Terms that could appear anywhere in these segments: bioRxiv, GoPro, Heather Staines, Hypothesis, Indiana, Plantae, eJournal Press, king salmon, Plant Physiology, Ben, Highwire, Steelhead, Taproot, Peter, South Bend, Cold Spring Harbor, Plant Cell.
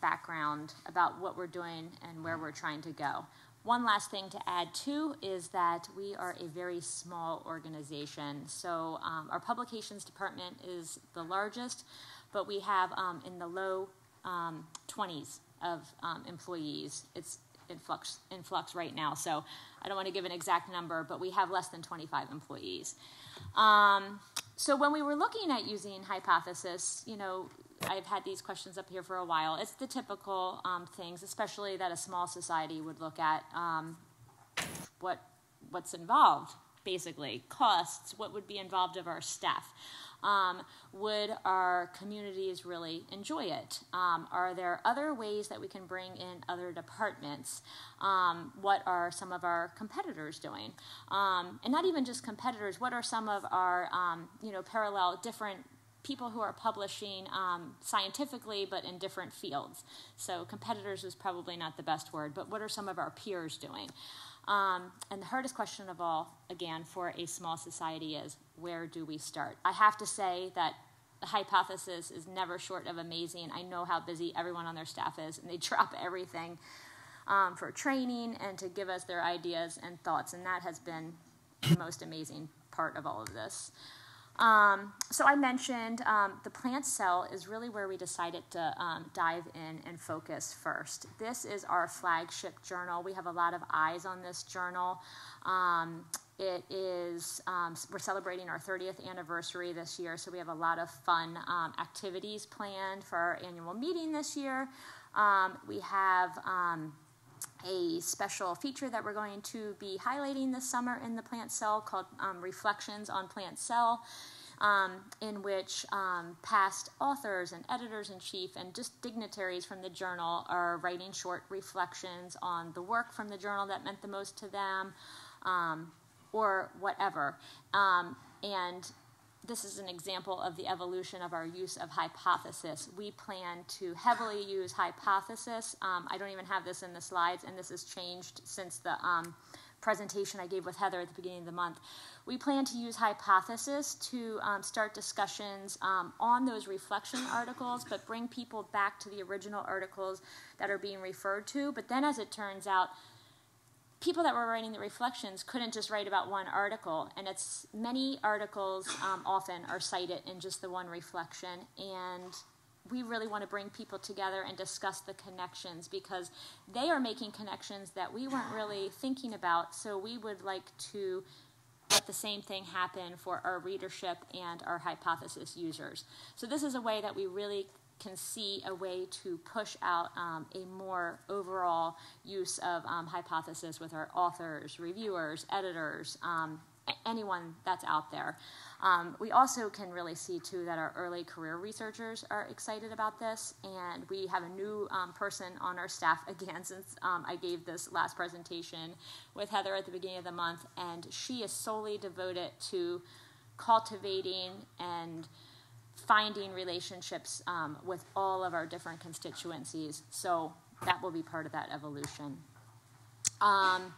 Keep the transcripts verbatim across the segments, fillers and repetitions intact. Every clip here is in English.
background about what we're doing and where we're trying to go. One last thing to add too is that we are a very small organization. So um, our publications department is the largest, but we have um, in the low um, twenties of um, employees. It's in flux, in flux right now, so I don't want to give an exact number, but we have less than twenty-five employees. Um, so when we were looking at using Hypothesis, you know, I've had these questions up here for a while. It's the typical um, things, especially that a small society would look at. Um, what, what's involved, basically. Costs, what would be involved of our staff? Um, would our communities really enjoy it? Um, are there other ways that we can bring in other departments? Um, what are some of our competitors doing? Um, and not even just competitors, what are some of our, um, you know, parallel different people who are publishing um, scientifically but in different fields. So competitors is probably not the best word, but what are some of our peers doing? Um, and the hardest question of all, again, for a small society is, where do we start? I have to say that the Hypothesis is never short of amazing. I know how busy everyone on their staff is, and they drop everything um, for training and to give us their ideas and thoughts, and that has been the most amazing part of all of this. Um, so I mentioned um, the plant cell is really where we decided to um, dive in and focus first. This is our flagship journal. We have a lot of eyes on this journal. Um, it is, um, we're celebrating our thirtieth anniversary this year, so we have a lot of fun um, activities planned for our annual meeting this year. Um, we have um, a special feature that we're going to be highlighting this summer in the Plant Cell called um, Reflections on Plant Cell, um, in which um, past authors and editors-in-chief and just dignitaries from the journal are writing short reflections on the work from the journal that meant the most to them, um, or whatever. Um, and this is an example of the evolution of our use of Hypothesis. We plan to heavily use Hypothesis. Um, I don't even have this in the slides, and this has changed since the um, presentation I gave with Heather at the beginning of the month. We plan to use Hypothesis to um, start discussions um, on those reflection articles, but bring people back to the original articles that are being referred to. But then, as it turns out, people that were writing the reflections couldn't just write about one article, and it's many articles um, often are cited in just the one reflection, and we really want to bring people together and discuss the connections, because they are making connections that we weren't really thinking about, so we would like to let the same thing happen for our readership and our Hypothesis users. So this is a way that we really can see a way to push out um, a more overall use of um, Hypothesis with our authors, reviewers, editors, um, anyone that's out there. Um, we also can really see too that our early career researchers are excited about this, and we have a new um, person on our staff again since um, I gave this last presentation with Heather at the beginning of the month, and she is solely devoted to cultivating and finding relationships um, with all of our different constituencies. So that will be part of that evolution. Um,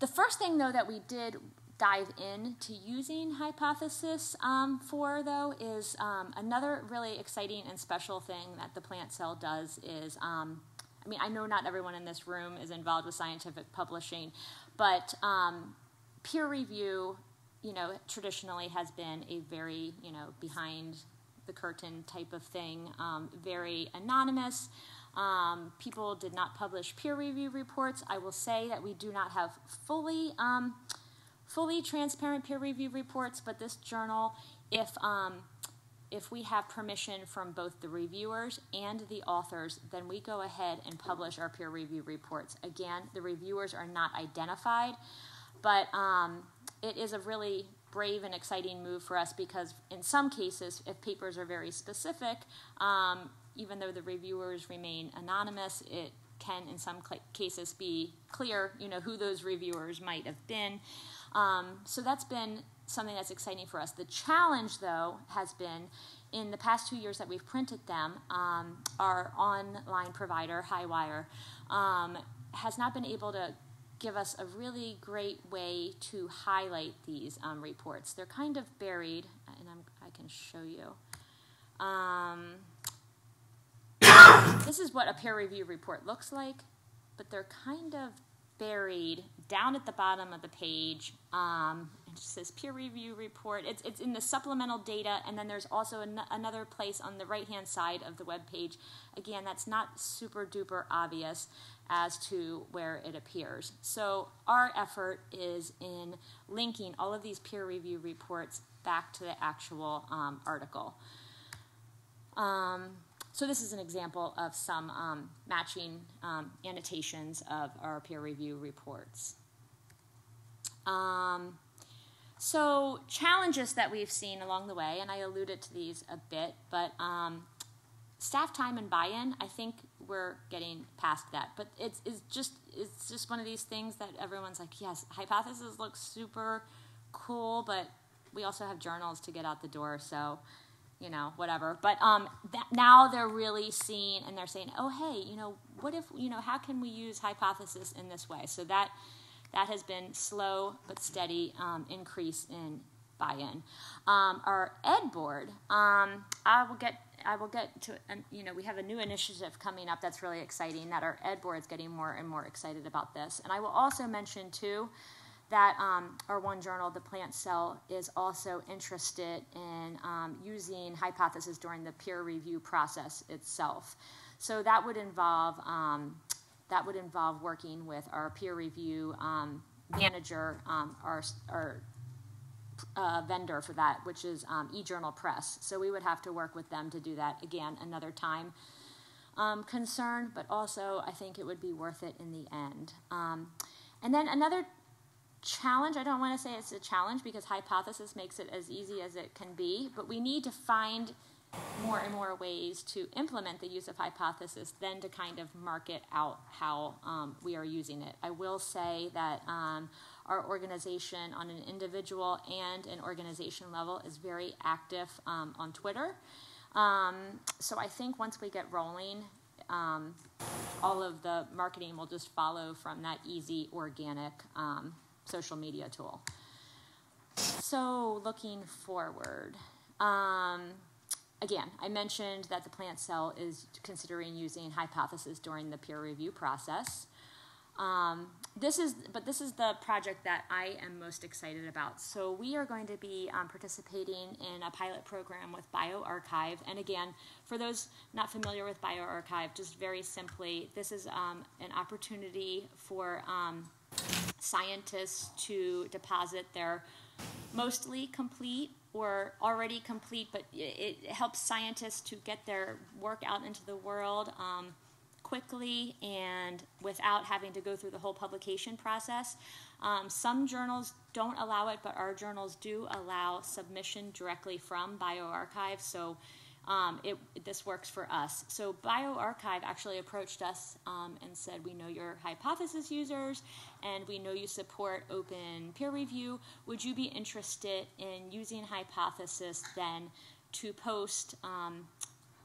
the first thing, though, that we did dive into using Hypothesis um, for, though, is um, another really exciting and special thing that the Plant Cell does is, um, I mean, I know not everyone in this room is involved with scientific publishing, but um, peer review, you know, traditionally has been a very, you know, behind the curtain type of thing, um, very anonymous. Um, people did not publish peer review reports. I will say that we do not have fully, um, fully transparent peer review reports, but this journal, if, um, if we have permission from both the reviewers and the authors, then we go ahead and publish our peer review reports. Again, the reviewers are not identified, but, um, it is a really brave and exciting move for us, because in some cases, if papers are very specific, um, even though the reviewers remain anonymous, it can in some cases be clear, you know, who those reviewers might have been. Um, so that's been something that's exciting for us. The challenge, though, has been in the past two years that we've printed them, um, our online provider, Highwire, um, has not been able to give us a really great way to highlight these um, reports. They're kind of buried, and I'm, I can show you. Um, This is what a peer review report looks like, but they're kind of buried down at the bottom of the page. Um, it just says peer review report. It's, it's in the supplemental data, and then there's also an, another place on the right-hand side of the web page. Again, that's not super duper obvious as to where it appears. So our effort is in linking all of these peer review reports back to the actual um, article. Um, so this is an example of some um, matching um, annotations of our peer review reports. Um, so challenges that we've seen along the way, and I alluded to these a bit, but um, staff time and buy-in, I think we're getting past that. But it's, it's, just, it's just one of these things that everyone's like, yes, Hypothesis looks super cool, but we also have journals to get out the door, so you know, whatever. But um, that now they're really seeing, and they're saying, oh, hey, you know, what if, you know, how can we use Hypothesis in this way? So that that has been slow but steady um, increase in buy-in. Um, our Ed board, um, I will get, I will get to, um, you know, we have a new initiative coming up that's really exciting, that our Ed board is getting more and more excited about this. And I will also mention, too, that um, our one journal, the Plant Cell, is also interested in um, using Hypothesis during the peer review process itself. So that would involve um, that would involve working with our peer review um, manager, um, our our uh, vendor for that, which is um, eJournal Press. So we would have to work with them to do that again another time. Um, concern, but also I think it would be worth it in the end. Um, and then another challenge, I don't want to say it's a challenge because Hypothesis makes it as easy as it can be, but we need to find more and more ways to implement the use of Hypothesis than to kind of market out how um, we are using it. I will say that um, our organization on an individual and an organization level is very active um, on Twitter. Um, so I think once we get rolling, um, all of the marketing will just follow from that easy, organic um social media tool. So looking forward, um, again, I mentioned that the Plant Cell is considering using Hypothesis during the peer review process. Um, this is, but this is the project that I am most excited about. So we are going to be um, participating in a pilot program with bioRxiv. And again, for those not familiar with bioRxiv, just very simply, this is um, an opportunity for um, scientists to deposit their mostly complete or already complete, but it helps scientists to get their work out into the world um, quickly and without having to go through the whole publication process. Um, some journals don't allow it, but our journals do allow submission directly from bioRxiv, so Um, it, this works for us. So bioRxiv actually approached us um, and said, we know you're Hypothesis users and we know you support open peer review. Would you be interested in using Hypothesis then to post um,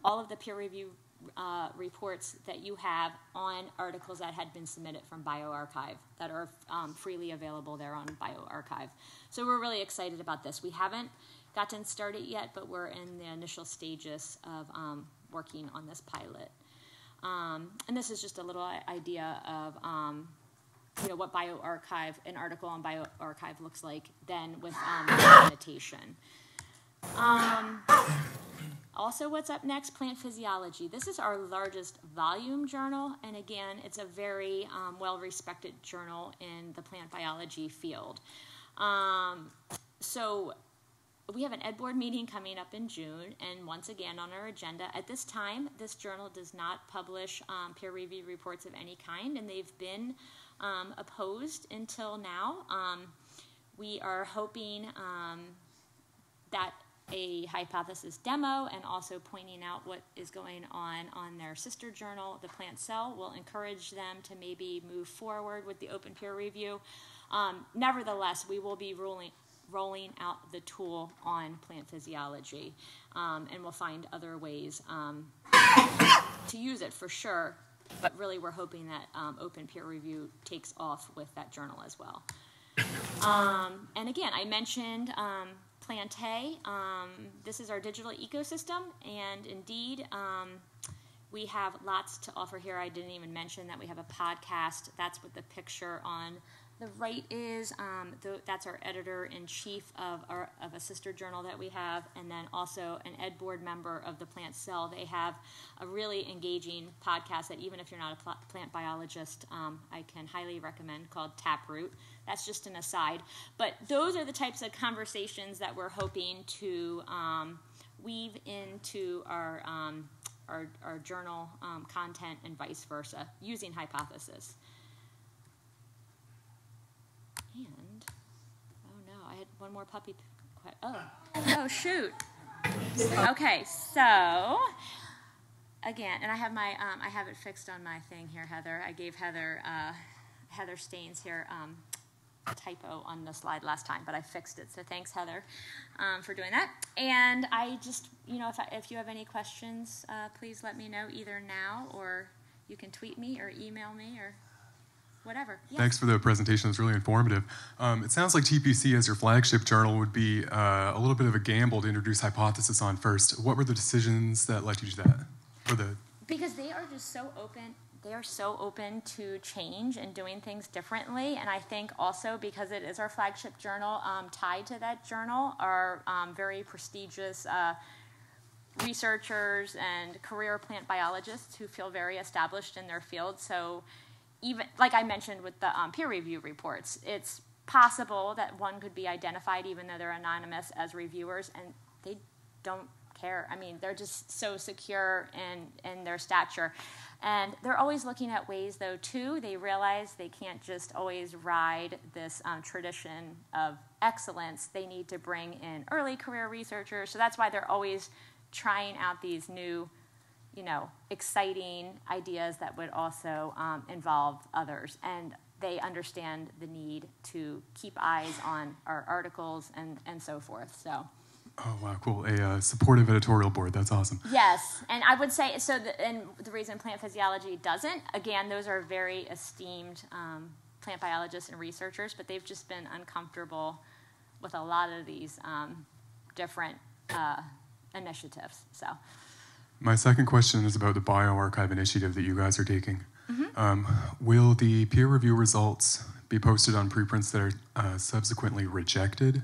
all of the peer review uh, reports that you have on articles that had been submitted from bioRxiv that are um, freely available there on bioRxiv? So we're really excited about this. We haven't gotten started yet, but we're in the initial stages of um, working on this pilot. Um, and this is just a little idea of um, you know, what bioRxiv, an article on bioRxiv looks like then with um, annotation. Um, also what's up next, Plant Physiology. This is our largest volume journal, and again, it's a very um, well-respected journal in the plant biology field. Um, so we have an Ed Board meeting coming up in June, and once again on our agenda, at this time, this journal does not publish um, peer review reports of any kind, and they've been um, opposed until now. Um, we are hoping um, that a Hypothesis demo and also pointing out what is going on on their sister journal, the Plant Cell, will encourage them to maybe move forward with the open peer review. Um, nevertheless, we will be ruling rolling out the tool on Plant Physiology, um, and we'll find other ways um, to use it for sure, but really we're hoping that um, open peer review takes off with that journal as well. Um, and again, I mentioned um, Plantae. Um, this is our digital ecosystem, and indeed um, We have lots to offer here. I didn't even mention that we have a podcast. That's what the picture on the right is. Um, the, that's our editor-in-chief of, our, of a sister journal that we have, and then also an ed board member of the Plant Cell. They have a really engaging podcast that even if you're not a plant biologist, um, I can highly recommend, called Taproot. That's just an aside. But those are the types of conversations that we're hoping to um, weave into our um, Our, our journal um, content and vice versa using Hypothesis. And, oh no, I had one more puppy. Oh, oh shoot. Okay, so, again, and I have my, um, I have it fixed on my thing here, Heather. I gave Heather, uh, Heather Staines here, um, typo on the slide last time, but I fixed it, so thanks, Heather, um, for doing that. And I just, you know, if, I, if you have any questions, uh, please let me know either now, or you can tweet me or email me or whatever. Yes. Thanks for the presentation. It's really informative. Um, it sounds like T P C as your flagship journal would be uh, a little bit of a gamble to introduce Hypothesis on first. What were the decisions that led you to that? Or the because they are just so open. They are so open to change and doing things differently, and I think also because it is our flagship journal, um, tied to that journal are um, very prestigious uh, researchers and career plant biologists who feel very established in their field. So even, like I mentioned with the um, peer review reports, it's possible that one could be identified even though they're anonymous as reviewers, and they don't care. I mean, they're just so secure in, in their stature. And they're always looking at ways, though, too. They realize they can't just always ride this um, tradition of excellence. They need to bring in early career researchers. So that's why they're always trying out these new, you know, exciting ideas that would also um, involve others. And they understand the need to keep eyes on our articles and, and so forth. So. Oh, wow, cool. A uh, supportive editorial board. That's awesome. Yes, and I would say, so the, and the reason Plant Physiology doesn't, again, those are very esteemed um, plant biologists and researchers, but they've just been uncomfortable with a lot of these um, different uh, initiatives. So, my second question is about the bioRxiv initiative that you guys are taking. Mm-hmm. Um, will the peer review results be posted on preprints that are uh, subsequently rejected?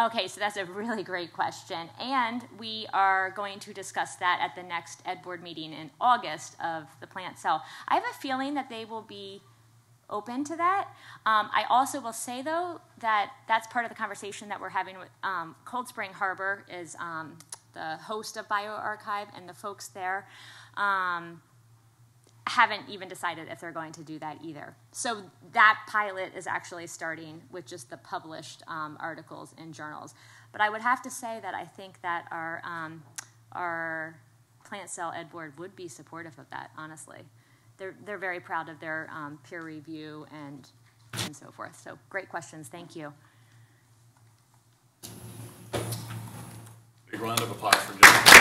Okay, so that's a really great question, and we are going to discuss that at the next Ed Board meeting in August of the Plant Cell. I have a feeling that they will be open to that. Um, I also will say, though, that that's part of the conversation that we're having with um, Cold Spring Harbor is um, the host of bioRxiv, and the folks there um, haven't even decided if they're going to do that either. So that pilot is actually starting with just the published um, articles in journals. But I would have to say that I think that our, um, our Plant Cell Ed Board would be supportive of that, honestly. They're, they're very proud of their um, peer review and, and so forth. So great questions. Thank you. Big round of applause for Jim.